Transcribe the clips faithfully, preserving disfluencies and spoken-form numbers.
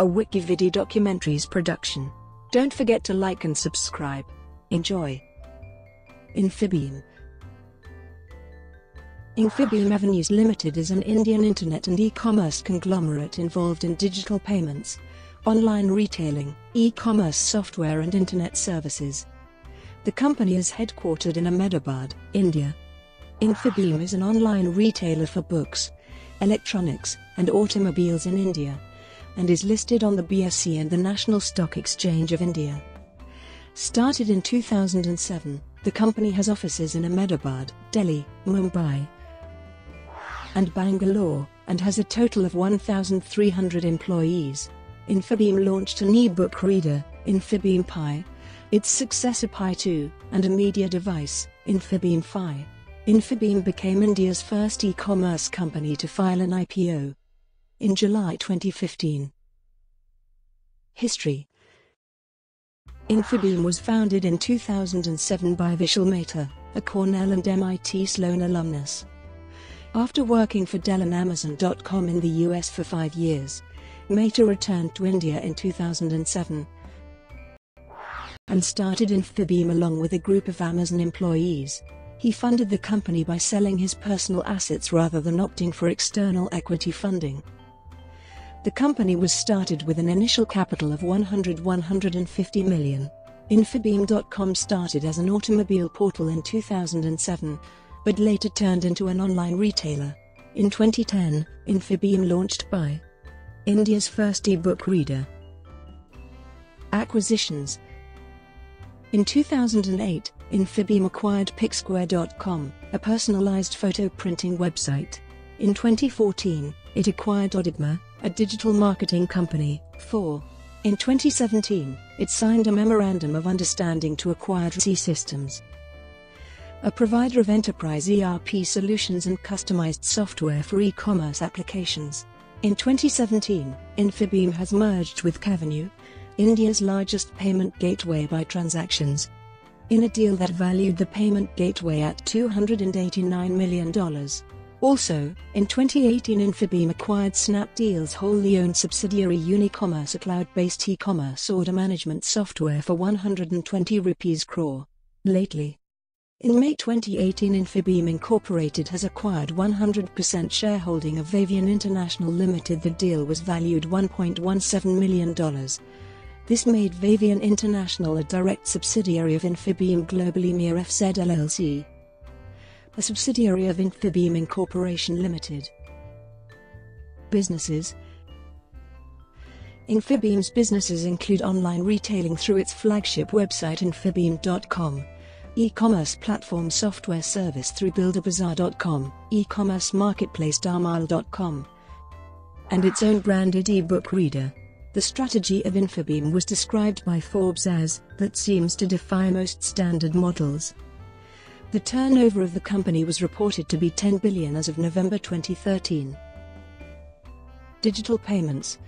a WikiVidi Documentaries production. Don't forget to like and subscribe. Enjoy. Infibeam. Infibeam Avenues Limited is an Indian internet and e-commerce conglomerate involved in digital payments, online retailing, e-commerce software and internet services. The company is headquartered in Ahmedabad, India. Infibeam is an online retailer for books, electronics, and automobiles in India, and is listed on the B S E and the National Stock Exchange of India. Started in two thousand seven, the company has offices in Ahmedabad, Delhi, Mumbai, and Bangalore, and has a total of one thousand three hundred employees. Infibeam launched an e-book reader, Infibeam Pi, its successor Pi two, and a media device, Infibeam Phi. Infibeam became India's first e-commerce company to file an I P O in July twenty fifteen. History. Infibeam was founded in two thousand seven by Vishal Mehta, a Cornell and M I T Sloan alumnus. After working for Dell and Amazon dot com in the U S for five years, Mehta returned to India in two thousand seven and started Infibeam along with a group of Amazon employees. He funded the company by selling his personal assets rather than opting for external equity funding. The company was started with an initial capital of one hundred to one hundred fifty million. Infibeam dot com started as an automobile portal in two thousand seven, but later turned into an online retailer. In twenty ten, Infibeam launched Pi, India's first e-book reader. Acquisitions. In two thousand eight, Infibeam acquired Picsquare dot com, a personalized photo printing website. In twenty fourteen, it acquired Odigma, a digital marketing company, for. In twenty seventeen, it signed a memorandum of understanding to acquire C Systems, a provider of enterprise E R P solutions and customized software for e-commerce applications. In twenty seventeen, Infibeam has merged with CCAvenue, India's largest payment gateway by transactions, in a deal that valued the payment gateway at two hundred eighty-nine million dollars. Also, in twenty eighteen, Infibeam acquired Snapdeal's wholly owned subsidiary UniCommerce, a cloud-based e-commerce order management software, for one hundred twenty rupees crore. Lately, in May twenty eighteen, Infibeam Incorporated has acquired one hundred percent shareholding of Vavian International Limited. The deal was valued one point one seven million dollars. This made Vavian International a direct subsidiary of Infibeam globally. Mirfz F Z L L C, a subsidiary of Infibeam Incorporation Limited. Businesses. Infibeam's businesses include online retailing through its flagship website Infibeam dot com, e-commerce platform software service through builder bazaar dot com, e-commerce marketplace Darmal dot com, and its own branded e-book reader. The strategy of Infibeam was described by Forbes as, that seems to defy most standard models. The turnover of the company was reported to be ten billion as of November twenty thirteen. Digital payments.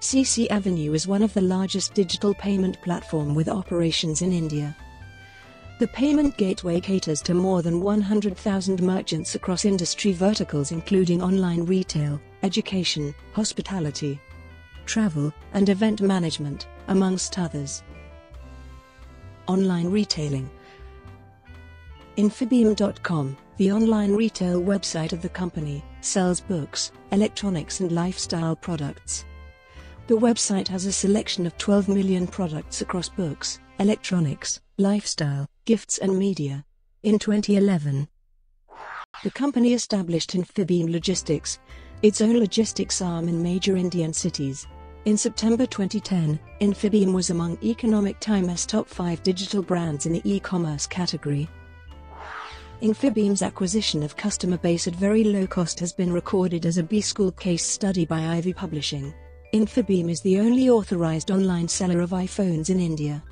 CCAvenue is one of the largest digital payment platform with operations in India. The payment gateway caters to more than one hundred thousand merchants across industry verticals including online retail, education, hospitality, travel, and event management, amongst others. Online retailing. Infibeam dot com, the online retail website of the company, sells books, electronics and lifestyle products. The website has a selection of twelve million products across books, electronics, lifestyle, gifts and media. In twenty eleven, the company established Infibeam Logistics, its own logistics arm in major Indian cities. In September twenty ten, Infibeam was among Economic Times' top five digital brands in the e-commerce category. Infibeam's acquisition of customer base at very low cost has been recorded as a B-School case study by Ivy Publishing. Infibeam is the only authorized online seller of iPhones in India.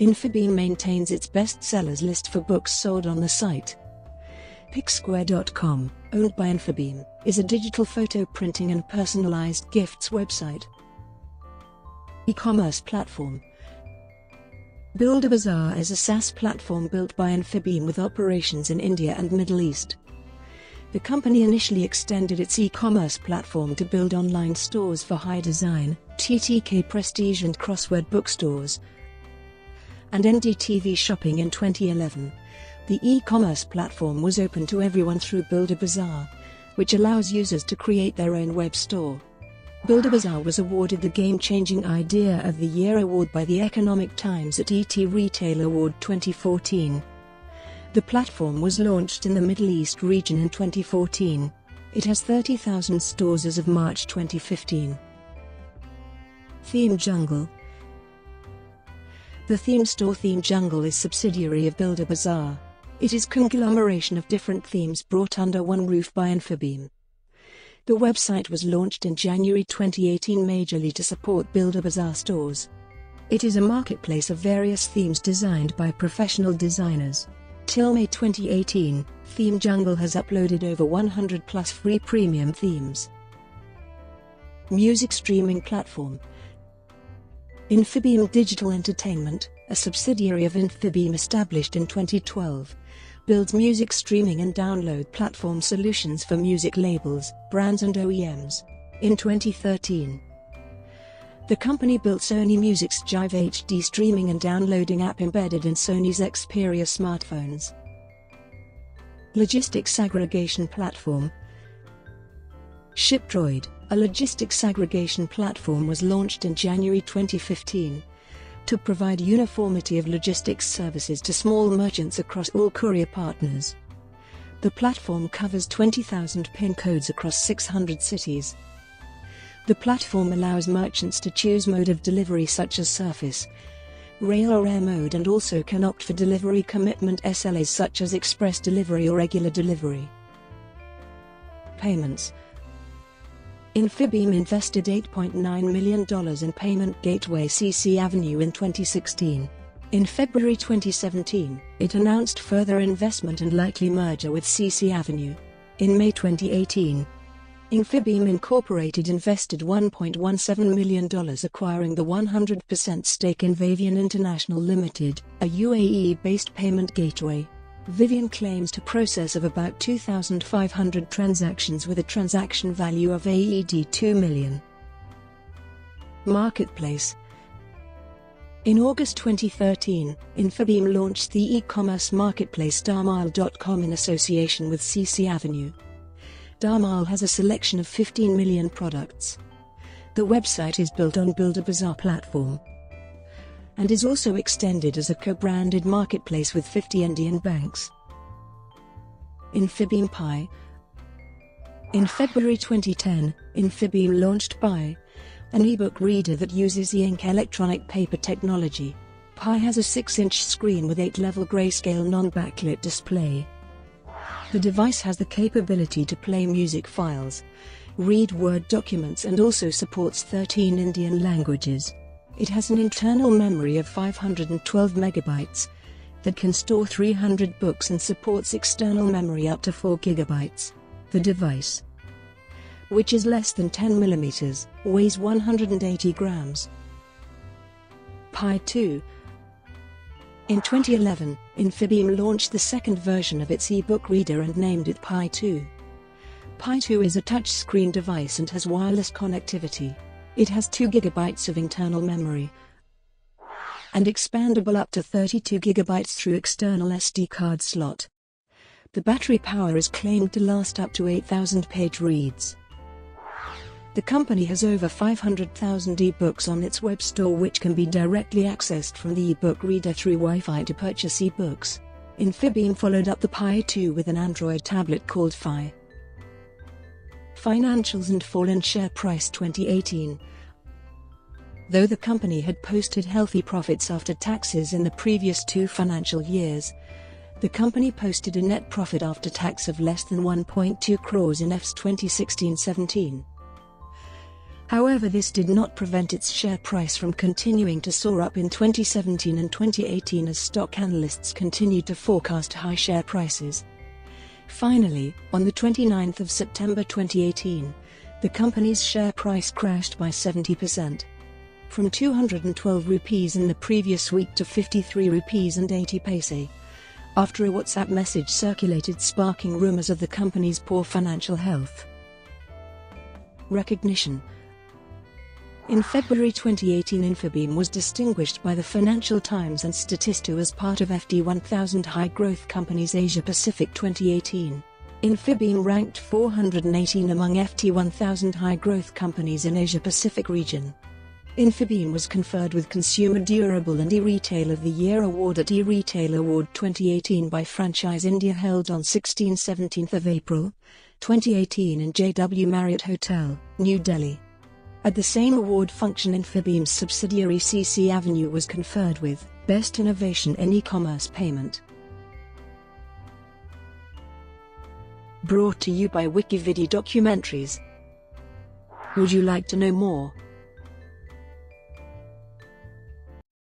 Infibeam maintains its bestsellers list for books sold on the site. Picsquare dot com, owned by Infibeam, is a digital photo printing and personalized gifts website. E-commerce platform. BuildaBazaar is a SaaS platform built by Infibeam with operations in India and Middle East. The company initially extended its e-commerce platform to build online stores for high design, T T K Prestige and Crossword bookstores, and N D T V Shopping in twenty eleven. The e-commerce platform was open to everyone through BuildaBazaar, which allows users to create their own web store. BuildaBazaar was awarded the Game-Changing Idea of the Year award by the Economic Times at E T Retail Award twenty fourteen. The platform was launched in the Middle East region in twenty fourteen. It has thirty thousand stores as of March twenty fifteen. Theme Jungle. The theme store Theme Jungle is subsidiary of BuildaBazaar. It is conglomeration of different themes brought under one roof by Infibeam. The website was launched in January twenty eighteen majorly to support BuildaBazaar stores. It is a marketplace of various themes designed by professional designers. Till May twenty eighteen, Theme Jungle has uploaded over one hundred plus free premium themes. Music streaming platform. Infibeam Digital Entertainment, a subsidiary of Infibeam established in twenty twelve, builds music streaming and download platform solutions for music labels, brands and O E Ms. In twenty thirteen, the company built Sony Music's Jive H D streaming and downloading app embedded in Sony's Xperia smartphones. Logistics aggregation platform. ShipDroid, a logistics aggregation platform, was launched in January twenty fifteen. To provide uniformity of logistics services to small merchants across all courier partners. The platform covers twenty thousand pin codes across six hundred cities. The platform allows merchants to choose mode of delivery such as surface, rail or air mode, and also can opt for delivery commitment S L As such as express delivery or regular delivery. Payments. Infibeam invested eight point nine million dollars in payment gateway CCAvenue in twenty sixteen. In February twenty seventeen, it announced further investment and likely merger with CCAvenue. In May twenty eighteen, Infibeam Incorporated invested one point one seven million dollars acquiring the one hundred percent stake in Vavian International Limited, a U A E-based payment gateway. Vavian claims to process of about two thousand five hundred transactions with a transaction value of A E D two million. Marketplace. In August twenty thirteen, Infibeam launched the e-commerce marketplace Darmile dot com in association with CCAvenue. Darmile has a selection of fifteen million products. The website is built on BuildaBazaar platform and is also extended as a co-branded marketplace with fifty Indian banks. Infibeam Pi. In February twenty ten, Infibeam launched Pi, an e-book reader that uses e-ink electronic paper technology. Pi has a six inch screen with eight level grayscale non-backlit display. The device has the capability to play music files, read Word documents, and also supports thirteen Indian languages. It has an internal memory of five hundred twelve megabytes that can store three hundred books and supports external memory up to four gigabytes. The device, which is less than ten millimeters, weighs one hundred eighty grams. Pi two. In twenty eleven, Infibeam launched the second version of its e-book reader and named it Pi two. Pi two is a touchscreen device and has wireless connectivity. It has two gigabytes of internal memory and expandable up to thirty-two gigabytes through external S D card slot. The battery power is claimed to last up to eight thousand page reads. The company has over five hundred thousand e-books on its web store, which can be directly accessed from the e-book reader through Wi-Fi to purchase e-books. Infibeam followed up the Pi two with an Android tablet called Phi. Financials and fall in share price twenty eighteen. Though the company had posted healthy profits after taxes in the previous two financial years, the company posted a net profit after tax of less than one point two crores in F Y twenty sixteen seventeen. However, this did not prevent its share price from continuing to soar up in twenty seventeen and twenty eighteen as stock analysts continued to forecast high share prices. Finally, on the twenty-ninth of September twenty eighteen, the company's share price crashed by seventy percent, from two hundred twelve rupees in the previous week to fifty-three rupees and eighty paise. after a WhatsApp message circulated sparking rumors of the company's poor financial health. Recognition. In February twenty eighteen, Infibeam was distinguished by the Financial Times and Statisto as part of F T one thousand High Growth Companies Asia Pacific twenty eighteen. Infibeam ranked four hundred eighteen among F T one thousand High Growth Companies in Asia Pacific region. Infibeam was conferred with Consumer Durable and E-Retail of the Year Award at E-Retail Award twenty eighteen by Franchise India, held on sixteenth to seventeenth of April twenty eighteen in J W Marriott Hotel, New Delhi. At the same award function, Infibeam's subsidiary CCAvenue was conferred with Best Innovation in E-Commerce Payment. Brought to you by WikiVidi Documentaries. Would you like to know more?